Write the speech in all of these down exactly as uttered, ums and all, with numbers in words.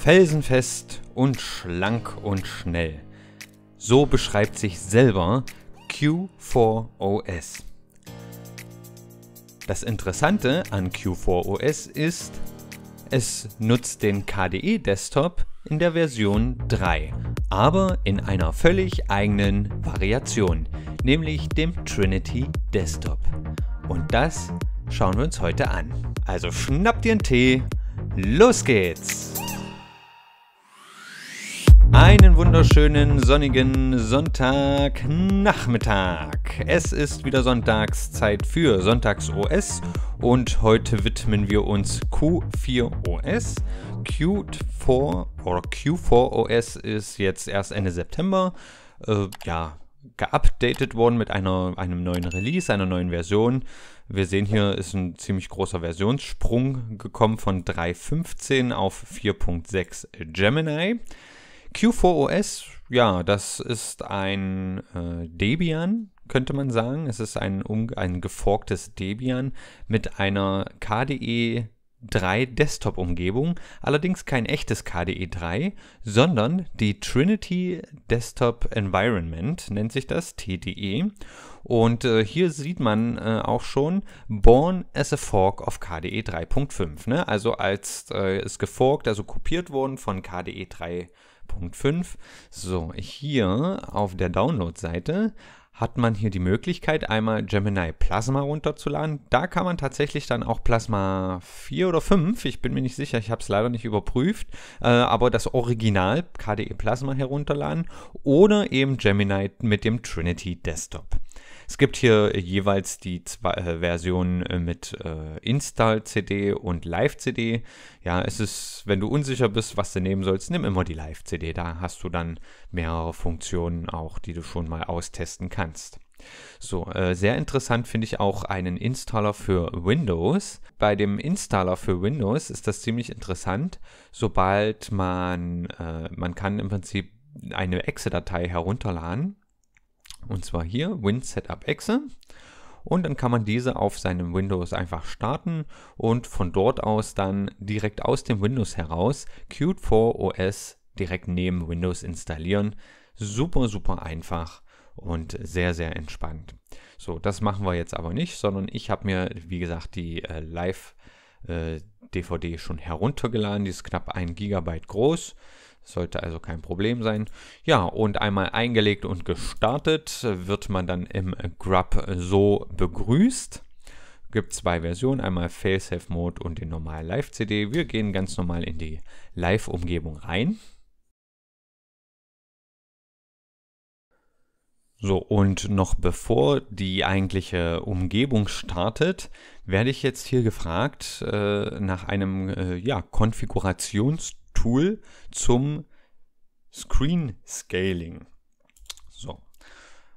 Felsenfest und schlank und schnell. So beschreibt sich selber Q four O S. Das Interessante an Q four O S ist, es nutzt den K D E Desktop in der Version drei, aber in einer völlig eigenen Variation, nämlich dem Trinity Desktop. Und das schauen wir uns heute an. Also schnappt ihr einen Tee, los geht's! Einen wunderschönen sonnigen Sonntagnachmittag. Es ist wieder Sonntagszeit für Sonntags O S und heute widmen wir uns Q vier O S. Q vier oder Q vier O S ist jetzt erst Ende September äh, ja, geupdatet worden mit einer, einem neuen Release, einer neuen Version. Wir sehen hier, ist ein ziemlich großer Versionssprung gekommen von drei Punkt fünfzehn auf vier Punkt sechs Gemini. Q vier O S, ja, das ist ein äh, Debian, könnte man sagen. Es ist ein, um, ein geforktes Debian mit einer K D E drei Desktop-Umgebung. Allerdings kein echtes K D E drei, sondern die Trinity Desktop Environment, nennt sich das, T D E. Und äh, hier sieht man äh, auch schon, born as a fork of K D E drei Punkt fünf. Ne? Also als äh, ist geforkt, also kopiert worden von K D E drei Punkt fünf. So, hier auf der Download-Seite hat man hier die Möglichkeit, einmal Gemini Plasma runterzuladen. Da kann man tatsächlich dann auch Plasma vier oder fünf, ich bin mir nicht sicher, ich habe es leider nicht überprüft, äh, aber das Original K D E Plasma herunterladen oder eben Gemini mit dem Trinity Desktop. Es gibt hier jeweils die zwei äh, Versionen mit äh, Install C D und Live C D. Ja, es ist, wenn du unsicher bist, was du nehmen sollst, nimm immer die Live C D. Da hast du dann mehrere Funktionen auch, die du schon mal austesten kannst. So, äh, sehr interessant finde ich auch einen Installer für Windows. Bei dem Installer für Windows ist das ziemlich interessant. Sobald man, äh, man kann im Prinzip eine E X E-Datei herunterladen. Und zwar hier, WinSetup.exe. Und dann kann man diese auf seinem Windows einfach starten und von dort aus dann direkt aus dem Windows heraus Q vier O S direkt neben Windows installieren. Super, super einfach und sehr, sehr entspannt. So, das machen wir jetzt aber nicht, sondern ich habe mir, wie gesagt, die äh, Live-D V D äh, schon heruntergeladen. Die ist knapp ein Gigabyte groß. Sollte also kein Problem sein. Ja, und einmal eingelegt und gestartet wird man dann im Grub so begrüßt. Gibt zwei Versionen, einmal Failsafe-Mode und den normalen Live C D. Wir gehen ganz normal in die Live-Umgebung rein. So, und noch bevor die eigentliche Umgebung startet, werde ich jetzt hier gefragt äh, nach einem äh, ja, Konfigurations- Tool zum Screen Scaling. So.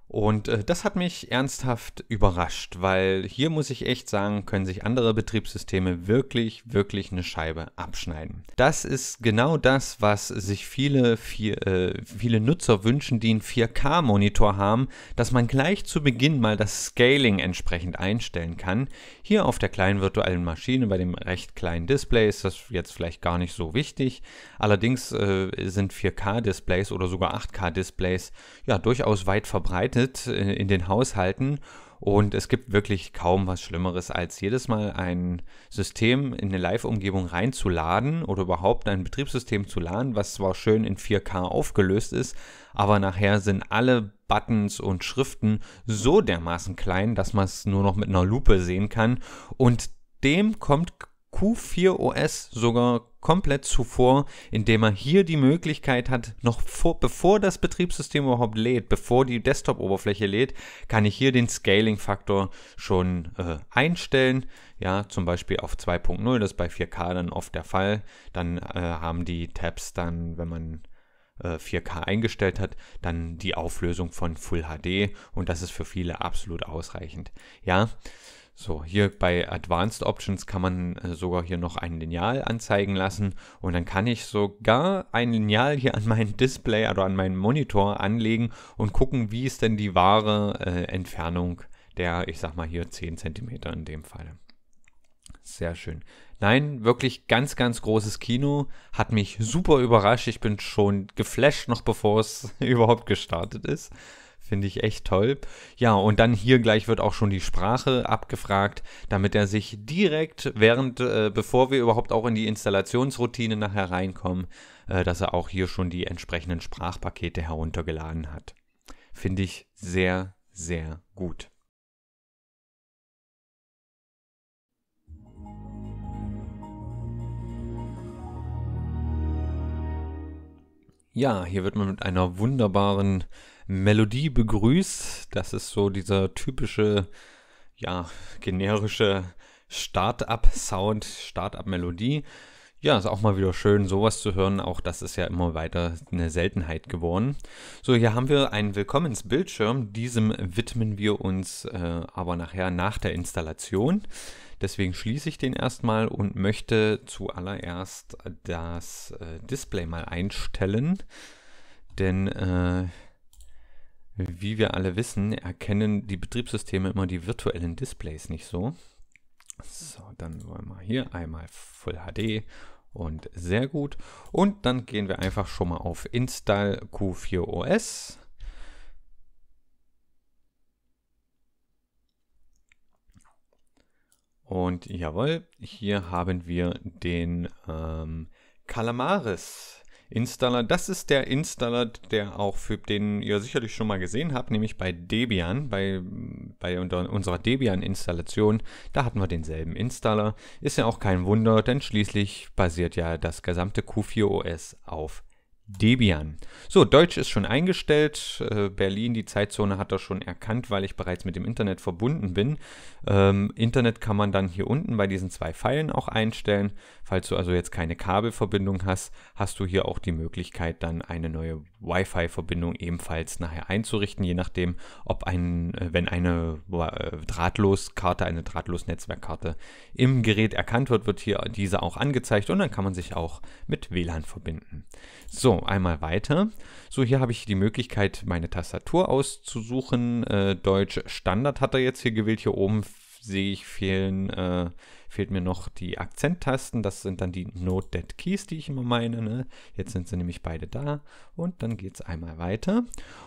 Und äh, das hat mich ernsthaft überrascht, weil hier muss ich echt sagen, können sich andere Betriebssysteme wirklich, wirklich eine Scheibe abschneiden. Das ist genau das, was sich viele, vier, äh, viele Nutzer wünschen, die einen vier K Monitor haben, dass man gleich zu Beginn mal das Scaling entsprechend einstellen kann. Hier auf der kleinen virtuellen Maschine bei dem recht kleinen Display ist das jetzt vielleicht gar nicht so wichtig. Allerdings äh, sind vier K Displays oder sogar acht K Displays ja durchaus weit verbreitet in den Haushalten und es gibt wirklich kaum was Schlimmeres, als jedes Mal ein System in eine Live-Umgebung reinzuladen oder überhaupt ein Betriebssystem zu laden, was zwar schön in vier K aufgelöst ist, aber nachher sind alle Buttons und Schriften so dermaßen klein, dass man es nur noch mit einer Lupe sehen kann und dem kommt Q vier O S sogar komplett zuvor, indem er hier die Möglichkeit hat, noch vor, bevor das Betriebssystem überhaupt lädt, bevor die Desktop-Oberfläche lädt, kann ich hier den Scaling-Faktor schon äh, einstellen. Ja, zum Beispiel auf zwei Punkt null, das ist bei vier K dann oft der Fall. Dann äh, haben die Tabs dann, wenn man äh, vier K eingestellt hat, dann die Auflösung von Full H D und das ist für viele absolut ausreichend. Ja. So, hier bei Advanced Options kann man äh, sogar hier noch ein Lineal anzeigen lassen und dann kann ich sogar ein Lineal hier an mein Display oder an meinen Monitor anlegen und gucken, wie ist denn die wahre äh, Entfernung der, ich sag mal hier zehn Zentimeter in dem Fall. Sehr schön. Nein, wirklich ganz, ganz großes Kino. Hat mich super überrascht. Ich bin schon geflasht, noch bevor es überhaupt gestartet ist. Finde ich echt toll. Ja, und dann hier gleich wird auch schon die Sprache abgefragt, damit er sich direkt, während, äh, bevor wir überhaupt auch in die Installationsroutine nachher reinkommen, äh, dass er auch hier schon die entsprechenden Sprachpakete heruntergeladen hat. Finde ich sehr, sehr gut. Ja, hier wird man mit einer wunderbaren Melodie begrüßt. Das ist so dieser typische, ja, generische Start-up-Sound, Start-up-Melodie. Ja, ist auch mal wieder schön, sowas zu hören. Auch das ist ja immer weiter eine Seltenheit geworden. So, hier haben wir einen Willkommensbildschirm. Diesem widmen wir uns äh, aber nachher nach der Installation. Deswegen schließe ich den erstmal und möchte zuallererst das äh, Display mal einstellen. Denn äh, wie wir alle wissen, erkennen die Betriebssysteme immer die virtuellen Displays nicht so. So, dann wollen wir hier einmal Full H D und sehr gut. Und dann gehen wir einfach schon mal auf Install Q vier O S. Und jawohl, hier haben wir den ähm, Calamares Installer. Das ist der Installer, der auch für den ihr sicherlich schon mal gesehen habt, nämlich bei Debian, bei, bei unserer Debian-Installation. Da hatten wir denselben Installer. Ist ja auch kein Wunder, denn schließlich basiert ja das gesamte Q vier O S auf Debian. So, Deutsch ist schon eingestellt. Äh, Berlin, die Zeitzone hat er schon erkannt, weil ich bereits mit dem Internet verbunden bin. Ähm, Internet kann man dann hier unten bei diesen zwei Pfeilen auch einstellen. Falls du also jetzt keine Kabelverbindung hast, hast du hier auch die Möglichkeit, dann eine neue Wi-Fi-Verbindung ebenfalls nachher einzurichten, je nachdem, ob ein, wenn eine Drahtlos-Karte, eine Drahtlos-Netzwerkkarte im Gerät erkannt wird, wird hier diese auch angezeigt und dann kann man sich auch mit W L A N verbinden. So, einmal weiter. So, hier habe ich die Möglichkeit, meine Tastatur auszusuchen. Äh, Deutsch Standard hat er jetzt hier gewählt. Hier oben sehe ich, fehlen, äh, fehlt mir noch die Akzenttasten. Das sind dann die Notepad Keys, die ich immer meine. Ne? Jetzt sind sie nämlich beide da. Und dann geht es einmal weiter.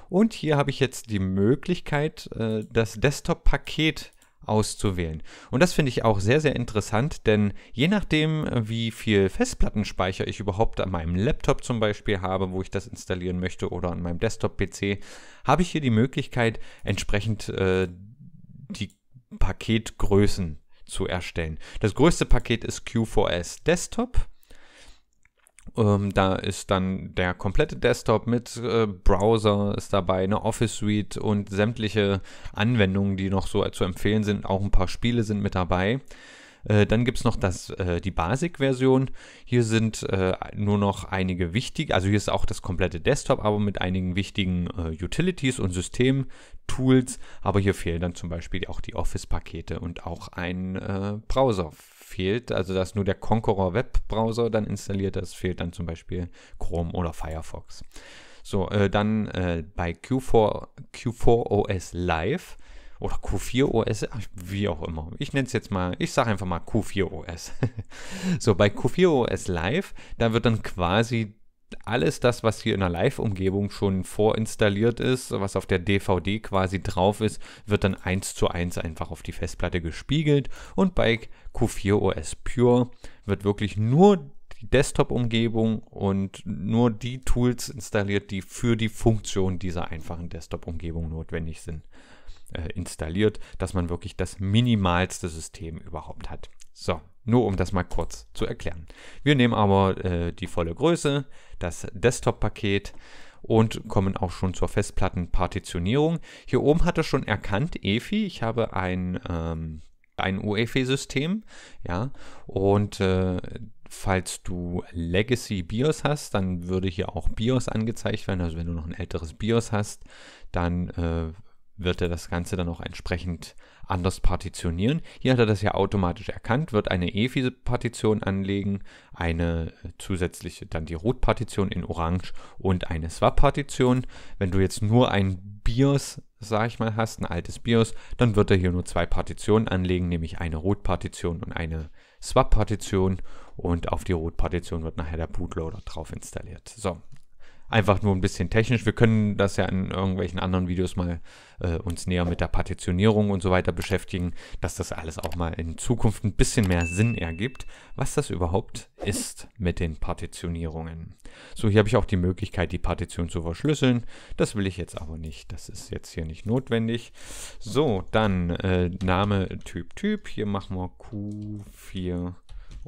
Und hier habe ich jetzt die Möglichkeit, äh, das Desktop-Paket auszuwählen. Und das finde ich auch sehr, sehr interessant, denn je nachdem, wie viel Festplattenspeicher ich überhaupt an meinem Laptop zum Beispiel habe, wo ich das installieren möchte, oder an meinem Desktop-P C, habe ich hier die Möglichkeit, entsprechend äh, die Paketgrößen zu erstellen. Das größte Paket ist Q vier O S Desktop. Ähm, da ist dann der komplette Desktop mit äh, Browser ist dabei, eine Office Suite und sämtliche Anwendungen, die noch so äh, zu empfehlen sind. Auch ein paar Spiele sind mit dabei. Äh, dann gibt es noch das, äh, die Basic-Version. Hier sind äh, nur noch einige wichtige, also hier ist auch das komplette Desktop, aber mit einigen wichtigen äh, Utilities und System-Tools. Aber hier fehlen dann zum Beispiel auch die Office-Pakete und auch ein äh, Browser fehlt, also dass nur der Konqueror Webbrowser dann installiert ist, fehlt dann zum Beispiel Chrome oder Firefox. So, äh, dann äh, bei Q vier O S Live oder Q vier O S, wie auch immer. Ich nenne es jetzt mal, ich sage einfach mal Q vier O S. So, bei Q vier O S Live, da wird dann quasi alles das, was hier in der Live-Umgebung schon vorinstalliert ist, was auf der D V D quasi drauf ist, wird dann eins zu eins einfach auf die Festplatte gespiegelt. Und bei Q vier O S Pure wird wirklich nur die Desktop-Umgebung und nur die Tools installiert, die für die Funktion dieser einfachen Desktop-Umgebung notwendig sind, äh, installiert, dass man wirklich das minimalste System überhaupt hat. So, nur um das mal kurz zu erklären. Wir nehmen aber äh, die volle Größe, das Desktop-Paket und kommen auch schon zur Festplattenpartitionierung. Hier oben hat er schon erkannt, E F I. Ich habe ein, ähm, ein U E F I-System, ja, und äh, falls du Legacy BIOS hast, dann würde hier auch BIOS angezeigt werden. Also wenn du noch ein älteres BIOS hast, dann äh, wird er das Ganze dann auch entsprechend anders partitionieren. Hier hat er das ja automatisch erkannt, wird eine E F I-Partition anlegen, eine zusätzliche, dann die Root-Partition in Orange und eine Swap-Partition. Wenn du jetzt nur ein BIOS, sag ich mal, hast, ein altes BIOS, dann wird er hier nur zwei Partitionen anlegen, nämlich eine Root-Partition und eine Swap-Partition und auf die Root-Partition wird nachher der Bootloader drauf installiert. So, einfach nur ein bisschen technisch. Wir können das ja in irgendwelchen anderen Videos mal äh, uns näher mit der Partitionierung und so weiter beschäftigen, dass das alles auch mal in Zukunft ein bisschen mehr Sinn ergibt, was das überhaupt ist mit den Partitionierungen. So, hier habe ich auch die Möglichkeit, die Partition zu verschlüsseln. Das will ich jetzt aber nicht. Das ist jetzt hier nicht notwendig. So, dann äh, Name, Typ, Typ. Hier machen wir Q vier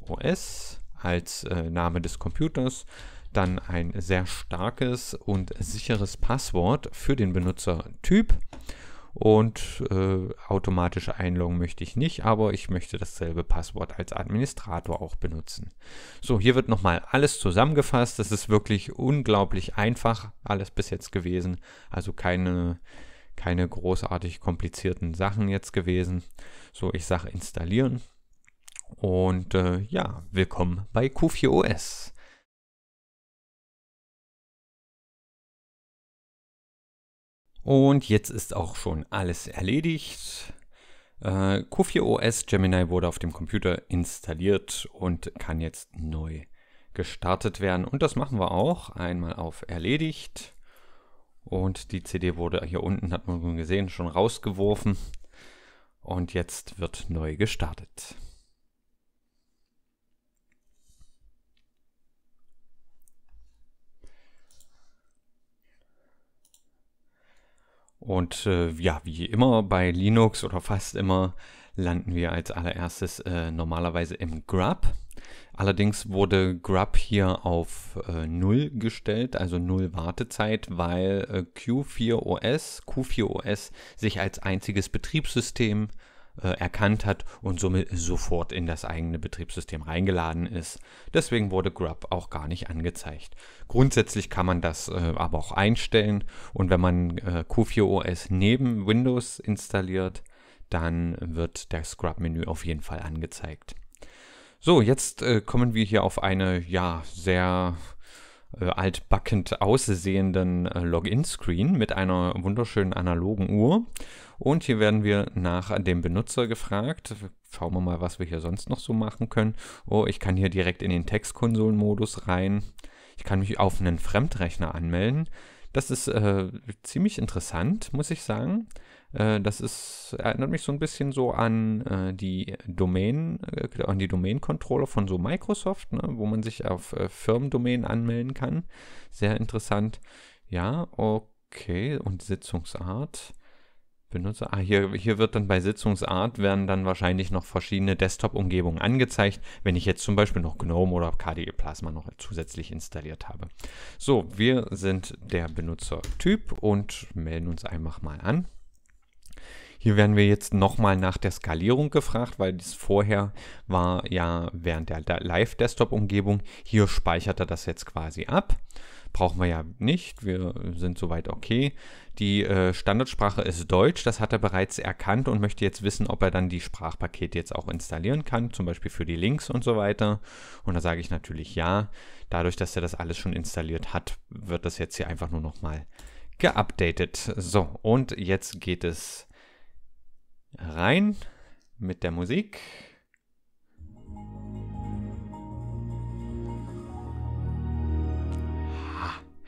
O S als äh, Name des Computers. Dann ein sehr starkes und sicheres Passwort für den Benutzertyp. Und äh, automatische Einloggen möchte ich nicht, aber ich möchte dasselbe Passwort als Administrator auch benutzen. So, hier wird nochmal alles zusammengefasst. Das ist wirklich unglaublich einfach alles bis jetzt gewesen. Also keine, keine großartig komplizierten Sachen jetzt gewesen. So, ich sage installieren. Und äh, ja, willkommen bei Q vier O S. Und jetzt ist auch schon alles erledigt. Äh, Q vier O S Gemini wurde auf dem Computer installiert und kann jetzt neu gestartet werden. Und das machen wir auch. Einmal auf Erledigt. Und die C D wurde hier unten, hat man schon gesehen, schon rausgeworfen. Und jetzt wird neu gestartet. Und äh, ja, wie immer bei Linux oder fast immer landen wir als allererstes äh, normalerweise im Grub. Allerdings wurde Grub hier auf äh, null gestellt, also null Wartezeit, weil äh, Q vier O S sich als einziges Betriebssystem äh, erkannt hat und somit sofort in das eigene Betriebssystem reingeladen ist. Deswegen wurde Grub auch gar nicht angezeigt. Grundsätzlich kann man das äh, aber auch einstellen, und wenn man äh, Q vier O S neben Windows installiert, dann wird das Grub-Menü auf jeden Fall angezeigt. So, jetzt äh, kommen wir hier auf eine, ja, sehr äh, altbackend aussehenden äh, Login-Screen mit einer wunderschönen analogen Uhr. Und hier werden wir nach dem Benutzer gefragt. Schauen wir mal, was wir hier sonst noch so machen können. Oh, ich kann hier direkt in den Textkonsolenmodus rein. Ich kann mich auf einen Fremdrechner anmelden. Das ist äh, ziemlich interessant, muss ich sagen. Äh, das ist, erinnert mich so ein bisschen so an äh, die Domain, äh, an die Domain-Controller von so Microsoft, ne, wo man sich auf äh, Firmendomänen anmelden kann. Sehr interessant. Ja, okay. Und Sitzungsart. Benutzer, ah, hier, hier wird dann bei Sitzungsart werden dann wahrscheinlich noch verschiedene Desktop-Umgebungen angezeigt, wenn ich jetzt zum Beispiel noch GNOME oder K D E Plasma noch zusätzlich installiert habe. So, wir sind der Benutzertyp und melden uns einfach mal an. Hier werden wir jetzt nochmal nach der Skalierung gefragt, weil dies vorher war ja während der Live-Desktop-Umgebung. Hier speichert er das jetzt quasi ab. Brauchen wir ja nicht, wir sind soweit okay. Die äh, Standardsprache ist Deutsch, das hat er bereits erkannt und möchte jetzt wissen, ob er dann die Sprachpakete jetzt auch installieren kann, zum Beispiel für die Links und so weiter. Und da sage ich natürlich ja. Dadurch, dass er das alles schon installiert hat, wird das jetzt hier einfach nur nochmal geupdatet. So, und jetzt geht es rein mit der Musik.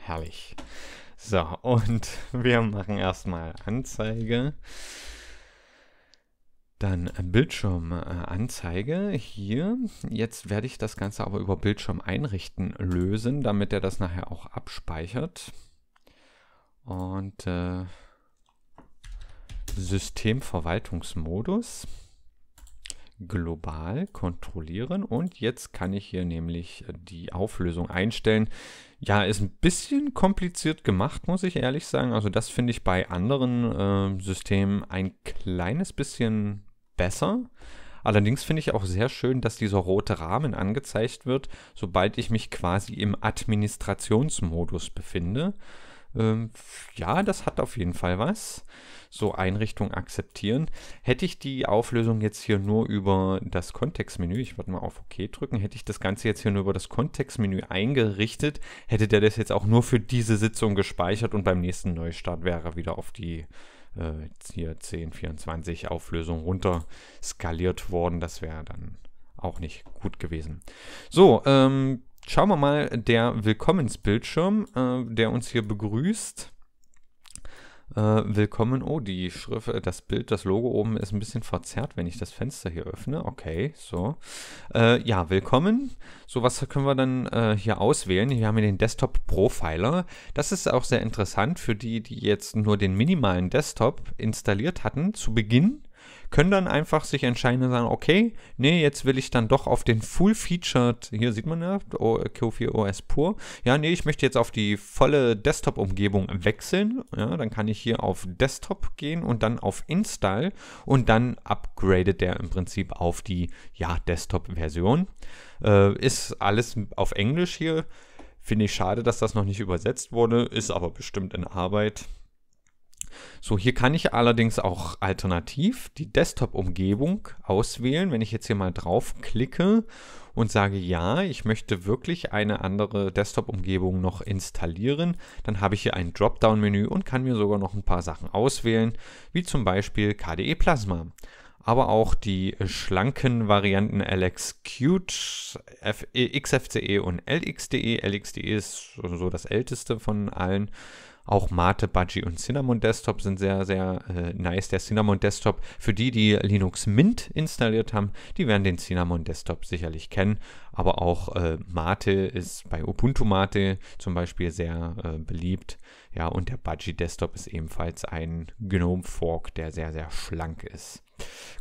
Herrlich. So, und wir machen erstmal Anzeige. Dann Bildschirmanzeige hier. Jetzt werde ich das Ganze aber über Bildschirm einrichten lösen, damit er das nachher auch abspeichert. Und äh, Systemverwaltungsmodus. Global kontrollieren, und jetzt kann ich hier nämlich die Auflösung einstellen. Ja, ist ein bisschen kompliziert gemacht, muss ich ehrlich sagen. Also das finde ich bei anderen äh, Systemen ein kleines bisschen besser. Allerdings finde ich auch sehr schön, dass dieser rote Rahmen angezeigt wird, sobald ich mich quasi im Administrationsmodus befinde. Ja, das hat auf jeden Fall was. So, Einrichtung akzeptieren. Hätte ich die Auflösung jetzt hier nur über das Kontextmenü, ich würde mal auf OK drücken, hätte ich das Ganze jetzt hier nur über das Kontextmenü eingerichtet, hätte der das jetzt auch nur für diese Sitzung gespeichert und beim nächsten Neustart wäre er wieder auf die äh, hier zehn vierundzwanzig Auflösung runter skaliert worden. Das wäre dann auch nicht gut gewesen. So, ähm, schauen wir mal der Willkommensbildschirm, äh, der uns hier begrüßt. Uh, willkommen, oh, die Schrift, das Bild, das Logo oben ist ein bisschen verzerrt, wenn ich das Fenster hier öffne. Okay, so. Uh, ja, willkommen. So, was können wir dann uh, hier auswählen? Hier haben wir den Desktop-Profiler. Das ist auch sehr interessant für die, die jetzt nur den minimalen Desktop installiert hatten zu Beginn. Können dann einfach sich entscheiden und sagen, okay, nee, jetzt will ich dann doch auf den Full-Featured, hier sieht man ja, Q vier O S pur, ja, nee, ich möchte jetzt auf die volle Desktop-Umgebung wechseln, ja, dann kann ich hier auf Desktop gehen und dann auf Install und dann upgradet der im Prinzip auf die, ja, Desktop-Version. Äh, ist alles auf Englisch hier, finde ich schade, dass das noch nicht übersetzt wurde, ist aber bestimmt in Arbeit. So, hier kann ich allerdings auch alternativ die Desktop-Umgebung auswählen. Wenn ich jetzt hier mal drauf klicke und sage, ja, ich möchte wirklich eine andere Desktop-Umgebung noch installieren, dann habe ich hier ein Dropdown-Menü und kann mir sogar noch ein paar Sachen auswählen, wie zum Beispiel K D E Plasma. Aber auch die schlanken Varianten L X Q t, X F C E und L X D E. L X D E ist so das älteste von allen. Auch Mate, Budgie und Cinnamon Desktop sind sehr, sehr äh, nice. Der Cinnamon Desktop, für die, die Linux Mint installiert haben, die werden den Cinnamon Desktop sicherlich kennen. Aber auch äh, Mate ist bei Ubuntu Mate zum Beispiel sehr äh, beliebt. Ja, und der Budgie Desktop ist ebenfalls ein Gnome Fork, der sehr, sehr schlank ist.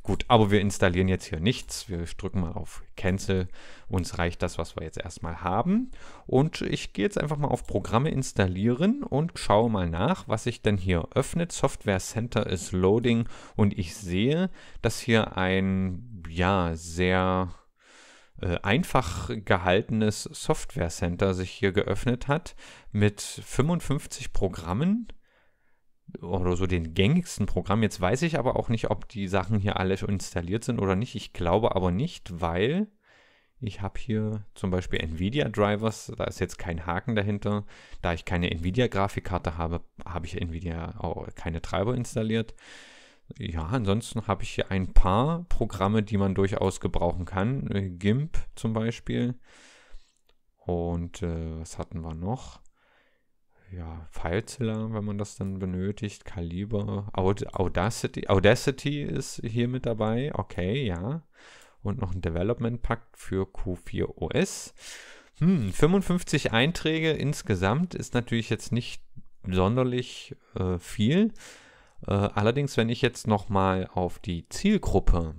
Gut, aber wir installieren jetzt hier nichts. Wir drücken mal auf Cancel. Uns reicht das, was wir jetzt erstmal haben. Und ich gehe jetzt einfach mal auf Programme installieren und schaue mal nach, was sich denn hier öffnet. Software Center is loading und ich sehe, dass hier ein, ja, sehr äh, einfach gehaltenes Software Center sich hier geöffnet hat mit fünfundfünfzig Programmen. Oder so den gängigsten Programm. Jetzt weiß ich aber auch nicht, ob die Sachen hier alle schon installiert sind oder nicht. Ich glaube aber nicht, weil ich habe hier zum Beispiel NVIDIA Drivers. Da ist jetzt kein Haken dahinter. Da ich keine NVIDIA Grafikkarte habe, habe ich NVIDIA auch keine Treiber installiert. Ja, ansonsten habe ich hier ein paar Programme, die man durchaus gebrauchen kann. GIMP zum Beispiel. Und äh, was hatten wir noch? Ja, FileZilla, wenn man das dann benötigt, Kaliber, Aud Audacity, Audacity ist hier mit dabei, okay, ja. Und noch ein Development-Pack für Q vier O S. Hm, fünfundfünfzig Einträge insgesamt ist natürlich jetzt nicht sonderlich äh, viel. Äh, allerdings, wenn ich jetzt nochmal auf die Zielgruppe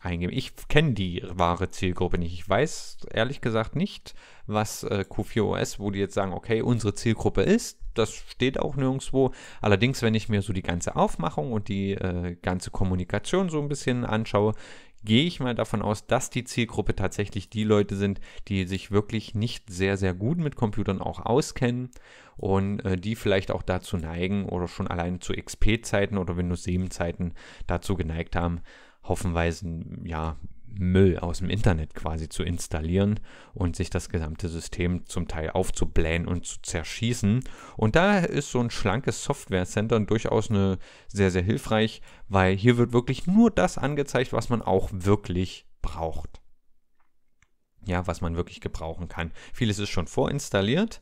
eingebe, ich kenne die wahre Zielgruppe nicht. Ich weiß ehrlich gesagt nicht, was äh, Q vier O S, wo die jetzt sagen, okay, unsere Zielgruppe ist, das steht auch nirgendwo. Allerdings, wenn ich mir so die ganze Aufmachung und die äh, ganze Kommunikation so ein bisschen anschaue, gehe ich mal davon aus, dass die Zielgruppe tatsächlich die Leute sind, die sich wirklich nicht sehr, sehr gut mit Computern auch auskennen und äh, die vielleicht auch dazu neigen oder schon alleine zu X P-Zeiten oder Windows sieben-Zeiten dazu geneigt haben, haufenweise, ja, Müll aus dem Internet quasi zu installieren und sich das gesamte System zum Teil aufzublähen und zu zerschießen. Und da ist so ein schlankes Software Center durchaus eine sehr, sehr hilfreich, weil hier wird wirklich nur das angezeigt, was man auch wirklich braucht. Ja, was man wirklich gebrauchen kann. Vieles ist schon vorinstalliert.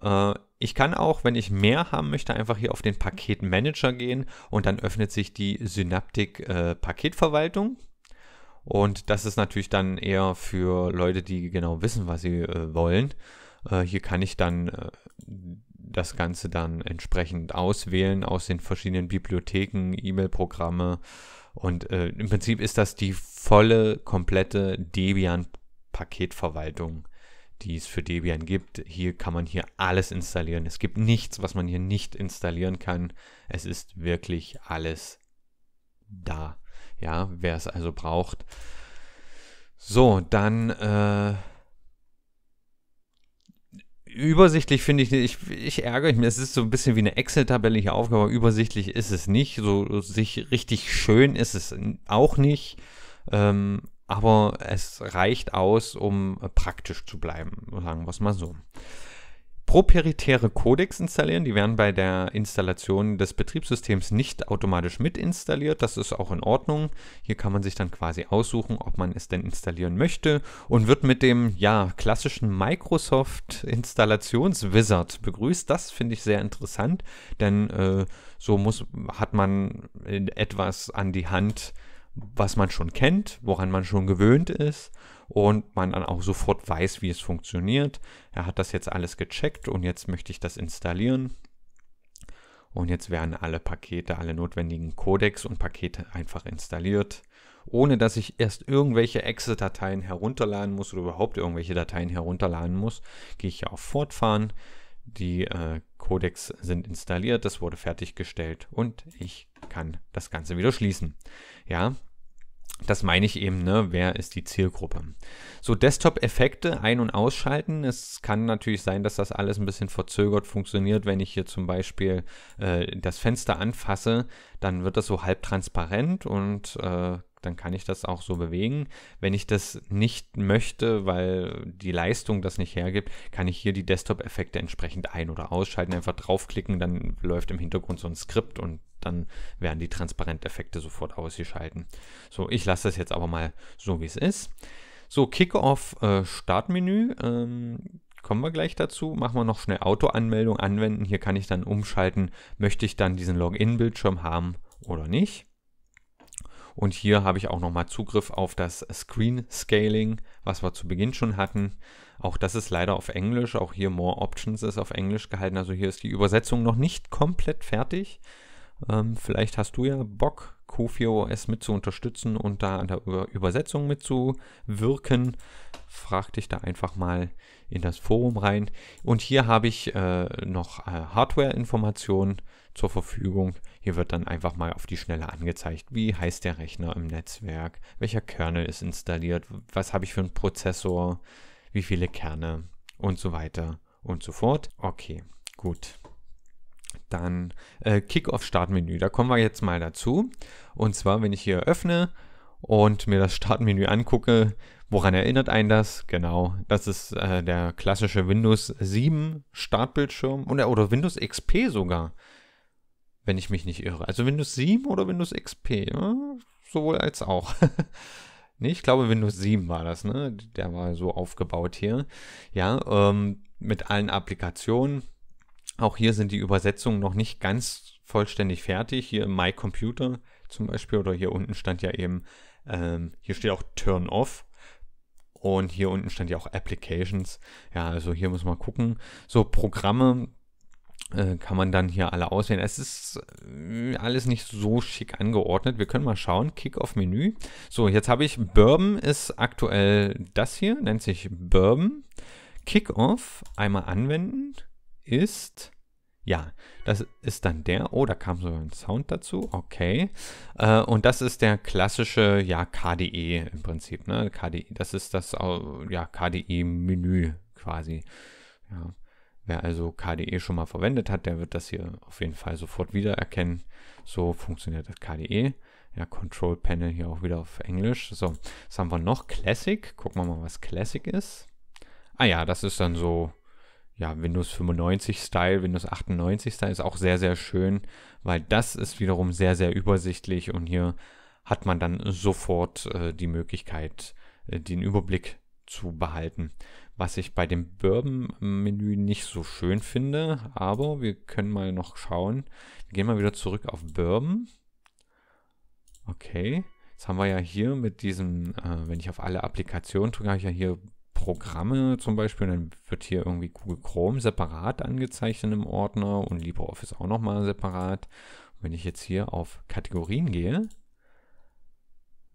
Äh, Ich kann auch, wenn ich mehr haben möchte, einfach hier auf den Paketmanager gehen und dann öffnet sich die Synaptic äh, Paketverwaltung. Und das ist natürlich dann eher für Leute, die genau wissen, was sie äh, wollen. Äh, hier kann ich dann äh, das Ganze dann entsprechend auswählen aus den verschiedenen Bibliotheken, E-Mail-Programme. Und äh, im Prinzip ist das die volle, komplette Debian-Paketverwaltung, die es für Debian gibt. Hier kann man hier alles installieren. Es gibt nichts, was man hier nicht installieren kann. Es ist wirklich alles da. Ja, wer es also braucht. So, dann äh, übersichtlich finde ich, ich, ich ärgere mich, es ist so ein bisschen wie eine Excel-Tabelle hier aufgebaut. Übersichtlich ist es nicht. So sich richtig schön ist es auch nicht. Ähm, Aber es reicht aus, um praktisch zu bleiben, sagen wir es mal so. proprietäre Codecs installieren. Die werden bei der Installation des Betriebssystems nicht automatisch mitinstalliert. Das ist auch in Ordnung. Hier kann man sich dann quasi aussuchen, ob man es denn installieren möchte, und wird mit dem ja klassischen Microsoft Installationswizard begrüßt. Das finde ich sehr interessant, denn äh, so muss, hat man etwas an die Hand, was man schon kennt, woran man schon gewöhnt ist und man dann auch sofort weiß, wie es funktioniert. Er hat das jetzt alles gecheckt und jetzt möchte ich das installieren. Und jetzt werden alle Pakete, alle notwendigen Codecs und Pakete einfach installiert, ohne dass ich erst irgendwelche Exe-Dateien herunterladen muss oder überhaupt irgendwelche Dateien herunterladen muss. Gehe ich hier auf Fortfahren. Die äh, Codecs sind installiert, das wurde fertiggestellt und ich kann das Ganze wieder schließen. Ja, das meine ich eben, ne? Wer ist die Zielgruppe? So, Desktop-Effekte ein- und ausschalten. Es kann natürlich sein, dass das alles ein bisschen verzögert funktioniert. Wenn ich hier zum Beispiel äh, das Fenster anfasse, dann wird das so halb transparent und äh, dann kann ich das auch so bewegen. Wenn ich das nicht möchte, weil die Leistung das nicht hergibt, kann ich hier die Desktop-Effekte entsprechend ein- oder ausschalten. Einfach draufklicken, dann läuft im Hintergrund so ein Skript und dann werden die Transparent-Effekte sofort ausgeschalten. So, ich lasse das jetzt aber mal so, wie es ist. So, Kickoff äh, Startmenü. Ähm, kommen wir gleich dazu. Machen wir noch schnell Autoanmeldung anwenden. Hier kann ich dann umschalten, möchte ich dann diesen Login-Bildschirm haben oder nicht. Und hier habe ich auch nochmal Zugriff auf das Screen Scaling, was wir zu Beginn schon hatten. Auch das ist leider auf Englisch, auch hier More Options ist auf Englisch gehalten. Also hier ist die Übersetzung noch nicht komplett fertig. Ähm, vielleicht hast du ja Bock, Q vier O S mit zu unterstützen und da an der Übersetzung mitzuwirken. Frag dich da einfach mal in das Forum rein. Und hier habe ich äh, noch äh, Hardware-Informationen zur Verfügung. Hier wird dann einfach mal auf die Schnelle angezeigt, wie heißt der Rechner im Netzwerk, welcher Kernel ist installiert, was habe ich für einen Prozessor, wie viele Kerne und so weiter und so fort. Okay, gut. Dann äh, Kick-Off-Startmenü, da kommen wir jetzt mal dazu. Und zwar, wenn ich hier öffne und mir das Startmenü angucke, woran erinnert einen das? Genau, das ist äh, der klassische Windows sieben Startbildschirm oder, oder Windows X P sogar, wenn ich mich nicht irre. Also Windows sieben oder Windows X P, ja, sowohl als auch. Nee, ich glaube Windows sieben war das, ne? Der war so aufgebaut hier. Ja, ähm, mit allen Applikationen. Auch hier sind die Übersetzungen noch nicht ganz vollständig fertig. Hier im My Computer zum Beispiel oder hier unten stand ja eben, ähm, hier steht auch Turn Off. Und hier unten stand ja auch Applications. Ja, also hier muss man gucken. So, Programme äh, kann man dann hier alle auswählen. Es ist äh, alles nicht so schick angeordnet. Wir können mal schauen. Kick-Off-Menü. So, jetzt habe ich Bourbon ist aktuell das hier. Nennt sich Bourbon. Kick-Off einmal anwenden ist... Ja, das ist dann der, oh, da kam sogar ein Sound dazu, okay. Äh, und das ist der klassische, ja, K D E im Prinzip, ne, K D E, das ist das, ja, K D E-Menü quasi, ja. Wer also K D E schon mal verwendet hat, der wird das hier auf jeden Fall sofort wiedererkennen. So funktioniert das K D E. Ja, Control Panel hier auch wieder auf Englisch. So, was haben wir noch? Classic, gucken wir mal, was Classic ist. Ah ja, das ist dann so... Ja, Windows fünfundneunzig-Style, Windows achtundneunzig-Style ist auch sehr, sehr schön, weil das ist wiederum sehr, sehr übersichtlich und hier hat man dann sofort äh, die Möglichkeit, äh, den Überblick zu behalten. Was ich bei dem Bourbon-Menü nicht so schön finde, aber wir können mal noch schauen. Wir gehen mal wieder zurück auf Bourbon. Okay, jetzt haben wir ja hier mit diesem, äh, wenn ich auf alle Applikationen drücke, habe ich ja hier Programme zum Beispiel, dann wird hier irgendwie Google Chrome separat angezeigt in einem Ordner und LibreOffice auch nochmal separat. Und wenn ich jetzt hier auf Kategorien gehe,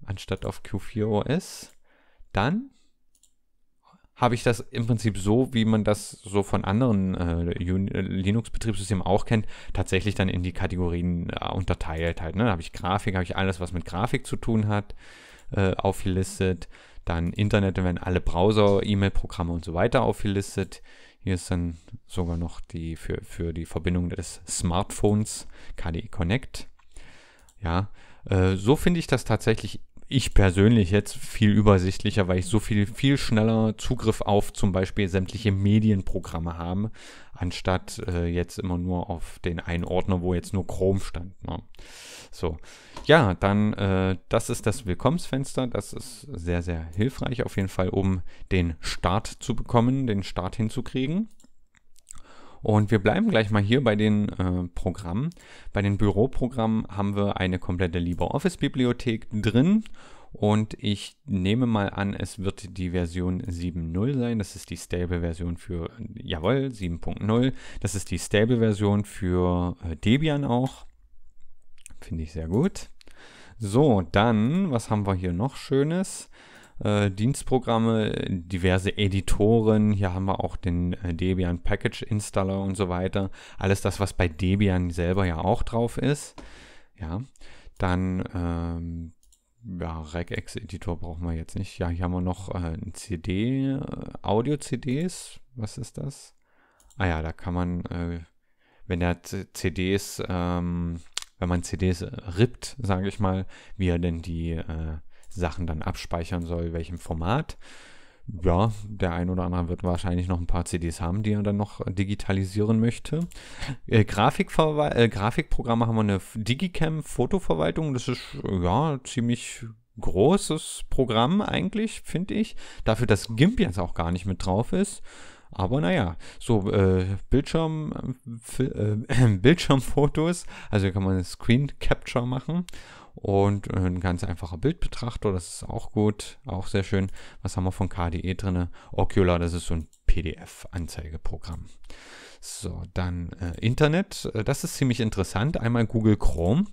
anstatt auf Q vier O S, dann habe ich das im Prinzip so, wie man das so von anderen äh, Linux-Betriebssystemen auch kennt, tatsächlich dann in die Kategorien äh, unterteilt halt. Ne? Da habe ich Grafik, habe ich alles, was mit Grafik zu tun hat, äh, aufgelistet. Dann Internet, da werden alle Browser, E-Mail-Programme und so weiter aufgelistet. Hier ist dann sogar noch die für, für die Verbindung des Smartphones K D E Connect. Ja, äh, so finde ich das tatsächlich ich persönlich jetzt viel übersichtlicher, weil ich so viel, viel schneller Zugriff auf zum Beispiel sämtliche Medienprogramme habe, anstatt äh, jetzt immer nur auf den einen Ordner, wo jetzt nur Chrome stand. Ne? So, ja, dann äh, das ist das Willkommensfenster. Das ist sehr, sehr hilfreich auf jeden Fall, um den Start zu bekommen, den Start hinzukriegen. Und wir bleiben gleich mal hier bei den äh, Programmen. Bei den Büroprogrammen haben wir eine komplette LibreOffice-Bibliothek drin. Und ich nehme mal an, es wird die Version sieben Punkt null sein. Das ist die Stable-Version für, jawohl, sieben Punkt null. Das ist die Stable-Version für äh, Debian auch. Finde ich sehr gut. So, dann, was haben wir hier noch Schönes? Äh, Dienstprogramme, diverse Editoren, hier haben wir auch den äh, Debian Package Installer und so weiter. Alles das, was bei Debian selber ja auch drauf ist. Ja, dann, ähm, ja, regex Editor brauchen wir jetzt nicht. Ja, hier haben wir noch äh, ein C D, äh, Audio-C Ds. Was ist das? Ah ja, da kann man, äh, wenn der C Ds, ähm, wenn man C Ds rippt, sage ich mal, wie er denn die, äh, Sachen dann abspeichern soll, welchem Format. Ja, der ein oder andere wird wahrscheinlich noch ein paar C Ds haben, die er dann noch digitalisieren möchte. Äh, Grafikverwal- äh, Grafikprogramme haben wir eine Digicam-Fotoverwaltung. Das ist ja ziemlich großes Programm eigentlich, finde ich. Dafür, dass GIMP jetzt auch gar nicht mit drauf ist. Aber naja, so äh, Bildschirm, äh, äh, Bildschirmfotos, also kann man eine Screen Capture machen. Und ein ganz einfacher Bildbetrachter, das ist auch gut, auch sehr schön. Was haben wir von K D E drin? Ocular, das ist so ein P D F-Anzeigeprogramm. So, dann äh, Internet, das ist ziemlich interessant. Einmal Google Chrome.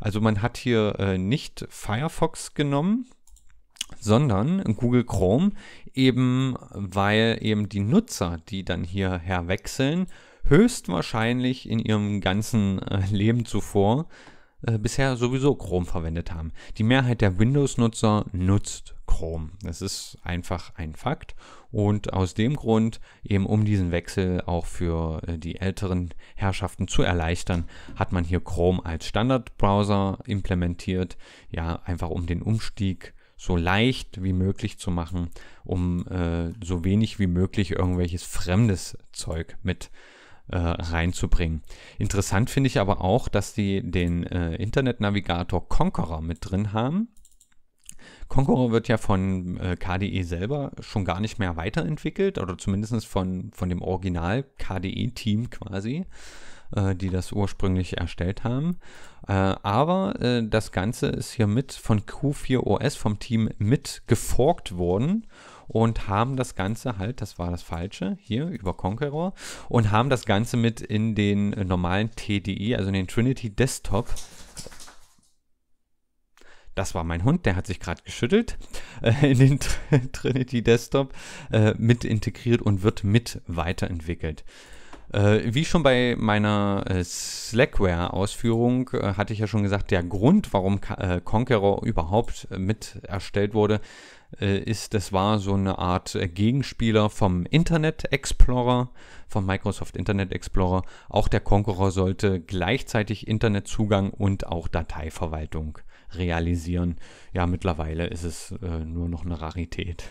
Also man hat hier äh, nicht Firefox genommen, sondern Google Chrome, eben weil eben die Nutzer, die dann hierher wechseln, höchstwahrscheinlich in ihrem ganzen äh, Leben zuvor bisher sowieso Chrome verwendet haben. Die Mehrheit der Windows-Nutzer nutzt Chrome. Das ist einfach ein Fakt. Und aus dem Grund, eben um diesen Wechsel auch für die älteren Herrschaften zu erleichtern, hat man hier Chrome als Standardbrowser implementiert. Ja, einfach um den Umstieg so leicht wie möglich zu machen, um äh, so wenig wie möglich irgendwelches fremdes Zeug mit reinzubringen. Interessant finde ich aber auch, dass die den äh, Internetnavigator Konqueror mit drin haben. Konqueror wird ja von äh, K D E selber schon gar nicht mehr weiterentwickelt oder zumindest von, von dem Original K D E-Team quasi, äh, die das ursprünglich erstellt haben. Äh, aber äh, das Ganze ist hier mit von Q vier O S vom Team mit geforkt worden. Und haben das Ganze halt, das war das Falsche, hier über Konqueror, und haben das Ganze mit in den normalen T D E, also in den Trinity Desktop. Das war mein Hund, der hat sich gerade geschüttelt, äh, in den Trinity Desktop äh, mit integriert und wird mit weiterentwickelt. Wie schon bei meiner Slackware-Ausführung hatte ich ja schon gesagt, der Grund, warum Konqueror überhaupt mit erstellt wurde, ist, das war so eine Art Gegenspieler vom Internet Explorer, vom Microsoft Internet Explorer. Auch der Konqueror sollte gleichzeitig Internetzugang und auch Dateiverwaltung realisieren. Ja, mittlerweile ist es nur noch eine Rarität.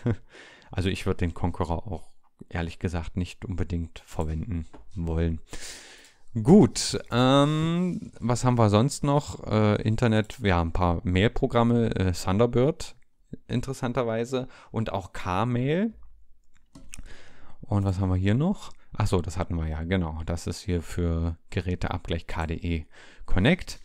Also ich würde den Konqueror auch ehrlich gesagt nicht unbedingt verwenden wollen. Gut, ähm, was haben wir sonst noch? Äh, Internet, ja, ein paar Mail-Programme, äh, Thunderbird interessanterweise und auch K-Mail. Und was haben wir hier noch? Achso, das hatten wir ja, genau. Das ist hier für Geräteabgleich K D E Connect.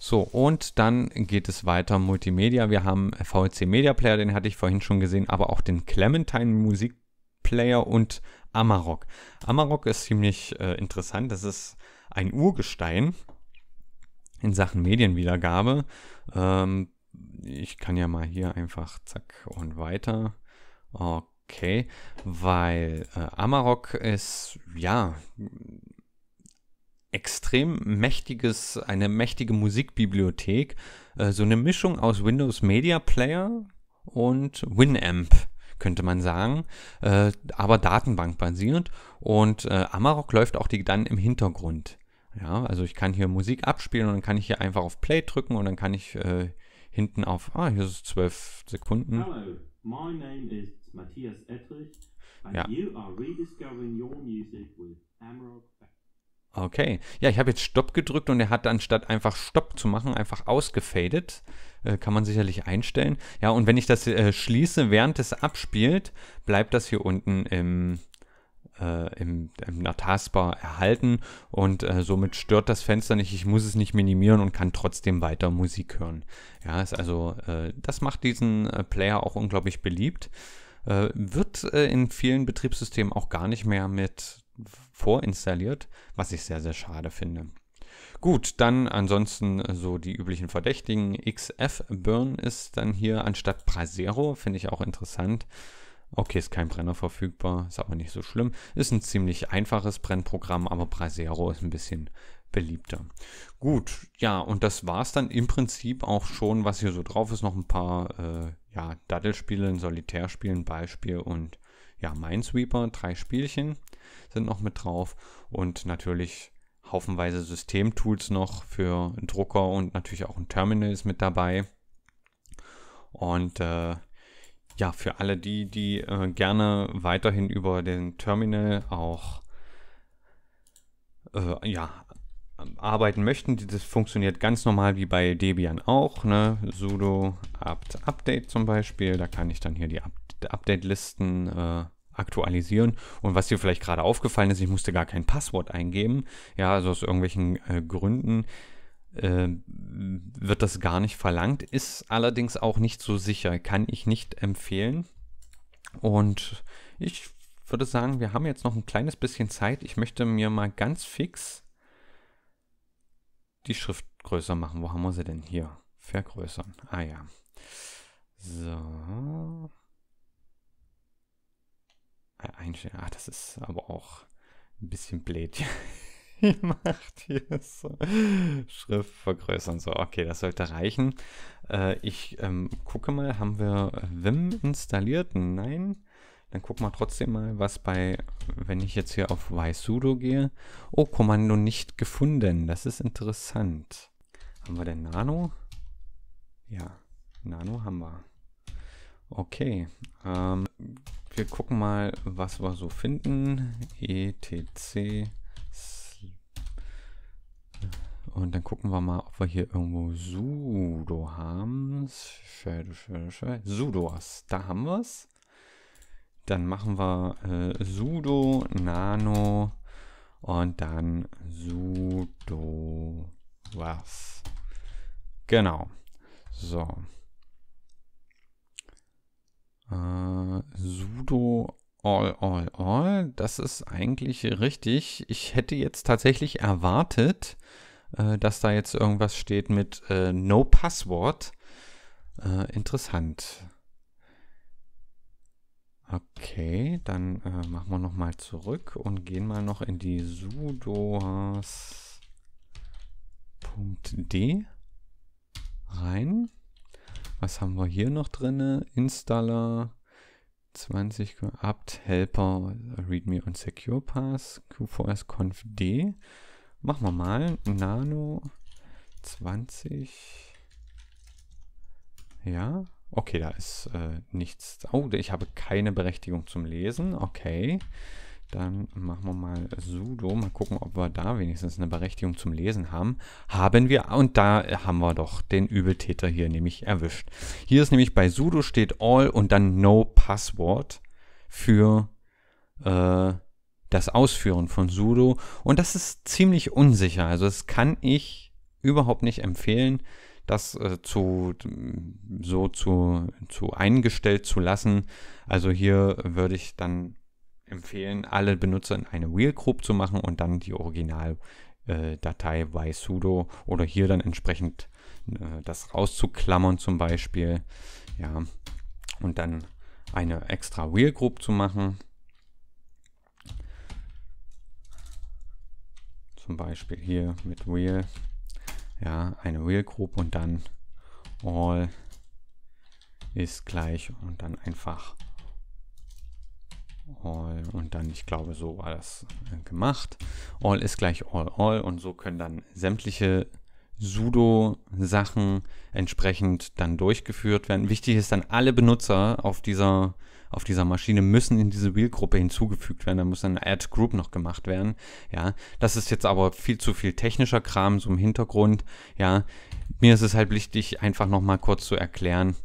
So, und dann geht es weiter Multimedia. Wir haben V L C Media Player, den hatte ich vorhin schon gesehen, aber auch den Clementine Musik Player und Amarok. Amarok ist ziemlich äh, interessant. Das ist ein Urgestein in Sachen Medienwiedergabe. Ähm, ich kann ja mal hier einfach zack und weiter. Okay, weil äh, Amarok ist ja extrem mächtiges, eine mächtige Musikbibliothek. Äh, so eine Mischung aus Windows Media Player und Winamp, könnte man sagen, äh, aber datenbankbasiert, und äh, Amarok läuft auch die dann im Hintergrund. Ja, also ich kann hier Musik abspielen und dann kann ich hier einfach auf Play drücken und dann kann ich äh, hinten auf, ah, hier ist es zwölf Sekunden. Hello, my name is Matthias Ettrich and ja. You are rediscovering your music with Amarok. Okay, ja, ich habe jetzt Stopp gedrückt und er hat anstatt einfach Stopp zu machen, einfach ausgefadet. Äh, kann man sicherlich einstellen. Ja, und wenn ich das äh, schließe, während es abspielt, bleibt das hier unten im, äh, im, im Taskbar erhalten und äh, somit stört das Fenster nicht. Ich muss es nicht minimieren und kann trotzdem weiter Musik hören. Ja, ist also, äh, das macht diesen äh, Player auch unglaublich beliebt. Äh, wird äh, in vielen Betriebssystemen auch gar nicht mehr mit vorinstalliert, was ich sehr, sehr schade finde. Gut, dann ansonsten so die üblichen Verdächtigen. X F Burn ist dann hier anstatt Brasero, finde ich auch interessant. Okay, ist kein Brenner verfügbar, ist aber nicht so schlimm. Ist ein ziemlich einfaches Brennprogramm, aber Brasero ist ein bisschen beliebter. Gut, ja, und das war es dann im Prinzip auch schon, was hier so drauf ist. Noch ein paar äh, ja, Daddelspiele, ein Solitärspiel, ein Ballspiel und ja, Minesweeper, drei Spielchen sind noch mit drauf und natürlich haufenweise Systemtools noch für einen Drucker und natürlich auch ein Terminal ist mit dabei. Und äh, ja, für alle die, die äh, gerne weiterhin über den Terminal auch äh, ja, arbeiten möchten, das funktioniert ganz normal wie bei Debian auch, ne? Sudo apt update zum Beispiel, da kann ich dann hier die Update-Listen äh, aktualisieren und was dir vielleicht gerade aufgefallen ist, ich musste gar kein Passwort eingeben, ja, also aus irgendwelchen äh, Gründen äh, wird das gar nicht verlangt, ist allerdings auch nicht so sicher, kann ich nicht empfehlen und ich würde sagen, wir haben jetzt noch ein kleines bisschen Zeit, ich möchte mir mal ganz fix die Schrift größer machen. Wo haben wir sie denn hier? Vergrößern. Ah ja. So. Einstellen. Ah, das ist aber auch ein bisschen blöd. Ihr macht hier so. Schrift vergrößern. So, okay, das sollte reichen. Äh, ich ähm, gucke mal, haben wir Vim installiert? Nein. Dann gucken wir trotzdem mal, was bei, wenn ich jetzt hier auf ysudo gehe. Oh, Kommando nicht gefunden. Das ist interessant. Haben wir denn Nano? Ja, Nano haben wir. Okay. Ähm, wir gucken mal, was wir so finden. E T C. Und dann gucken wir mal, ob wir hier irgendwo sudo haben. Sudos. Da haben wir es. Dann machen wir äh, sudo nano und dann sudo was. Genau. So. Äh, sudo all all all. Das ist eigentlich richtig. Ich hätte jetzt tatsächlich erwartet, äh, dass da jetzt irgendwas steht mit äh, no Passwort. Äh, interessant. Okay, dann äh, machen wir nochmal zurück und gehen mal noch in die sudoas.d rein. Was haben wir hier noch drin? Installer, zwanzig apt, helper, readme und secure pass, Q four O S conf d. Machen wir mal nano zwanzig. Ja. Okay, da ist äh, nichts. Oh, ich habe keine Berechtigung zum Lesen. Okay, dann machen wir mal sudo. Mal gucken, ob wir da wenigstens eine Berechtigung zum Lesen haben. Haben wir, und da haben wir doch den Übeltäter hier nämlich erwischt. Hier ist nämlich bei sudo steht all und dann no Passwort für äh, das Ausführen von sudo. Und das ist ziemlich unsicher. Also das kann ich überhaupt nicht empfehlen. Das äh, zu, so zu, zu eingestellt zu lassen. Also hier würde ich dann empfehlen, alle Benutzer in eine Wheel Group zu machen und dann die Originaldatei äh, ysudo oder hier dann entsprechend äh, das rauszuklammern zum Beispiel. Ja, und dann eine extra Wheel Group zu machen. Zum Beispiel hier mit Wheel. Ja, eine Wheel Group und dann all ist gleich und dann einfach all und dann, ich glaube, so war das gemacht. All ist gleich all all und so können dann sämtliche Sudo-Sachen entsprechend dann durchgeführt werden. Wichtig ist dann, alle Benutzer auf dieser, auf dieser Maschine müssen in diese Wheel-Gruppe hinzugefügt werden. Da muss dann Add Group noch gemacht werden. Ja, das ist jetzt aber viel zu viel technischer Kram so im Hintergrund. Ja, mir ist es halt wichtig, einfach nochmal kurz zu erklären,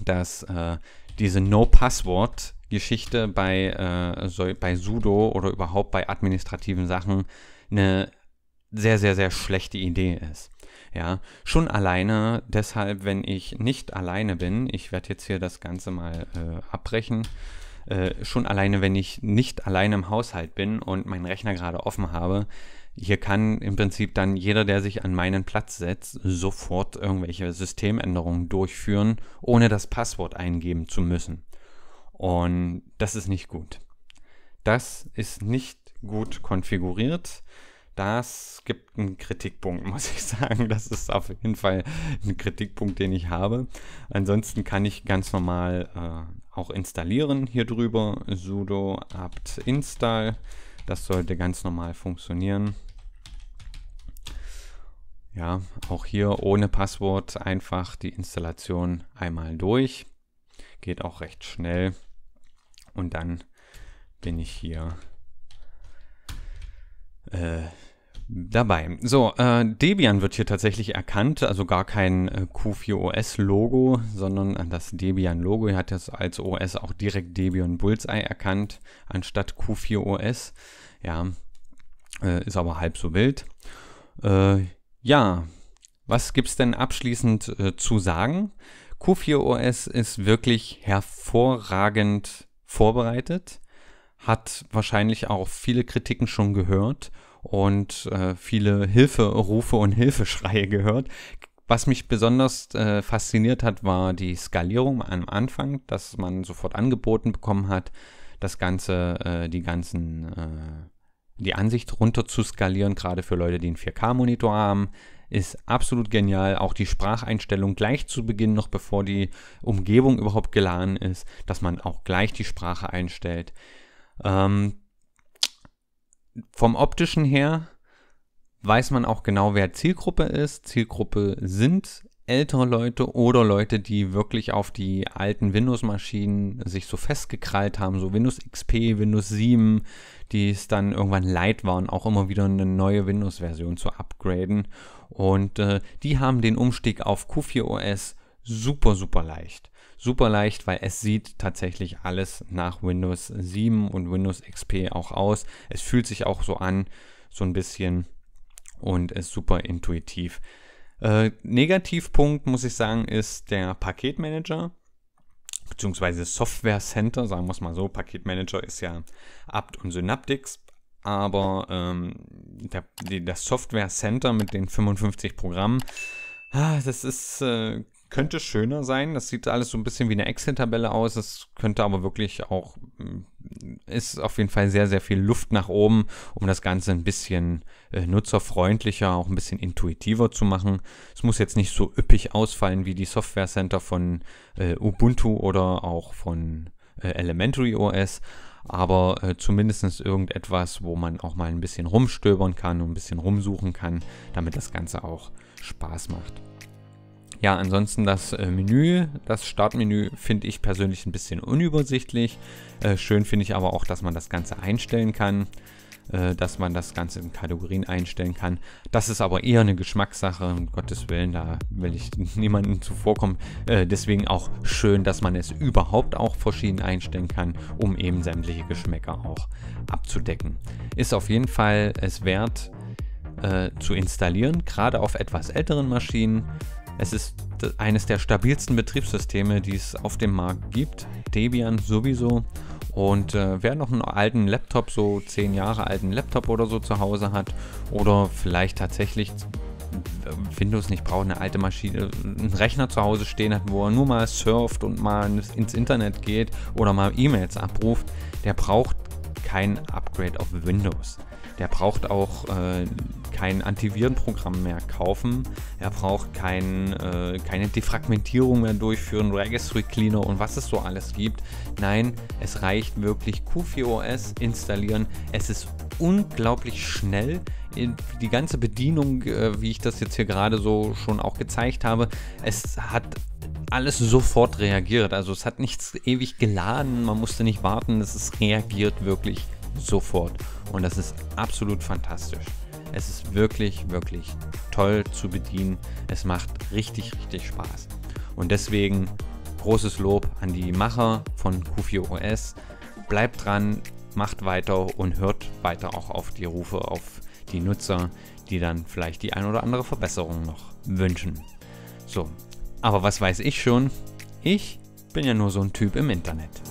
dass äh, diese No-Password-Geschichte bei, äh, so, bei Sudo oder überhaupt bei administrativen Sachen eine sehr, sehr, sehr schlechte Idee ist. Ja, schon alleine deshalb, wenn ich nicht alleine bin, ich werde jetzt hier das Ganze mal äh, abbrechen, äh, schon alleine, wenn ich nicht alleine im Haushalt bin und meinen Rechner gerade offen habe, hier kann im Prinzip dann jeder, der sich an meinen Platz setzt, sofort irgendwelche Systemänderungen durchführen, ohne das Passwort eingeben zu müssen. Und das ist nicht gut. Das ist nicht gut konfiguriert. Das gibt einen Kritikpunkt, muss ich sagen. Das ist auf jeden Fall ein Kritikpunkt, den ich habe. Ansonsten kann ich ganz normal äh, auch installieren hier drüber. Sudo apt install. Das sollte ganz normal funktionieren. Ja, auch hier ohne Passwort einfach die Installation einmal durch. Geht auch recht schnell. Und dann bin ich hier Äh, dabei. So, äh, Debian wird hier tatsächlich erkannt, also gar kein äh, Q vier O S-Logo, sondern das Debian-Logo. Er hat das als O S auch direkt Debian Bullseye erkannt, anstatt Q vier O S. Ja, äh, ist aber halb so wild. Äh, ja, was gibt es denn abschließend äh, zu sagen? Q vier O S ist wirklich hervorragend vorbereitet. Hat wahrscheinlich auch viele Kritiken schon gehört und äh, viele Hilferufe und Hilfeschreie gehört. Was mich besonders äh, fasziniert hat, war die Skalierung am Anfang, dass man sofort angeboten bekommen hat, das Ganze, äh, die ganzen, äh, die Ansicht runter zu skalieren, gerade für Leute, die einen vier K-Monitor haben. Ist absolut genial, auch die Spracheinstellung gleich zu Beginn, noch bevor die Umgebung überhaupt geladen ist, dass man auch gleich die Sprache einstellt. Ähm, vom optischen her weiß man auch genau, wer Zielgruppe ist. Zielgruppe sind ältere Leute oder Leute, die wirklich auf die alten Windows-Maschinen sich so festgekrallt haben, so Windows X P, Windows sieben, die es dann irgendwann leid waren, auch immer wieder eine neue Windows-Version zu upgraden. Und äh, die haben den Umstieg auf Q vier O S super, super leicht. Super leicht, weil es sieht tatsächlich alles nach Windows sieben und Windows X P auch aus. Es fühlt sich auch so an, so ein bisschen, und ist super intuitiv. Äh, Negativpunkt, muss ich sagen, ist der Paketmanager, beziehungsweise Software Center, sagen wir es mal so. Paketmanager ist ja apt und Synaptic, aber ähm, der, die, das Software Center mit den fünfundfünfzig Programmen, ah, das ist äh, könnte schöner sein. Das sieht alles so ein bisschen wie eine Excel-Tabelle aus. Das könnte aber wirklich auch, ist auf jeden Fall sehr, sehr viel Luft nach oben, um das Ganze ein bisschen äh, nutzerfreundlicher, auch ein bisschen intuitiver zu machen. Es muss jetzt nicht so üppig ausfallen wie die Software Center von äh, Ubuntu oder auch von äh, Elementary O S, aber äh, zumindest irgendetwas, wo man auch mal ein bisschen rumstöbern kann und ein bisschen rumsuchen kann, damit das Ganze auch Spaß macht. Ja, ansonsten das äh, Menü, das Startmenü finde ich persönlich ein bisschen unübersichtlich. Äh, schön finde ich aber auch, dass man das Ganze einstellen kann, äh, dass man das Ganze in Kategorien einstellen kann. Das ist aber eher eine Geschmackssache, um Gottes Willen, da will ich niemandem zuvorkommen. Äh, deswegen auch schön, dass man es überhaupt auch verschieden einstellen kann, um eben sämtliche Geschmäcker auch abzudecken. Ist auf jeden Fall es wert äh, zu installieren, gerade auf etwas älteren Maschinen. Es ist eines der stabilsten Betriebssysteme, die es auf dem Markt gibt. Debian sowieso. Und äh, wer noch einen alten Laptop, so zehn Jahre alten Laptop oder so zu Hause hat, oder vielleicht tatsächlich Windows nicht braucht, eine alte Maschine, einen Rechner zu Hause stehen hat, wo er nur mal surft und mal ins Internet geht oder mal E-Mails abruft, der braucht kein Upgrade auf Windows. Der braucht auch äh, kein Antivirenprogramm mehr kaufen. Er braucht kein, äh, keine Defragmentierung mehr durchführen, Registry Cleaner und was es so alles gibt. Nein, es reicht wirklich Q vier O S installieren. Es ist unglaublich schnell. Die ganze Bedienung, wie ich das jetzt hier gerade so schon auch gezeigt habe, es hat alles sofort reagiert. Also es hat nichts ewig geladen, man musste nicht warten, es reagiert wirklich sofort. Und das ist absolut fantastisch. Es ist wirklich, wirklich toll zu bedienen. Es macht richtig, richtig Spaß. Und deswegen großes Lob an die Macher von Q vier O S. Bleibt dran, macht weiter und hört weiter auch auf die Rufe auf die Nutzer, die dann vielleicht die ein oder andere Verbesserung noch wünschen. So, aber was weiß ich schon? Ich bin ja nur so ein Typ im Internet.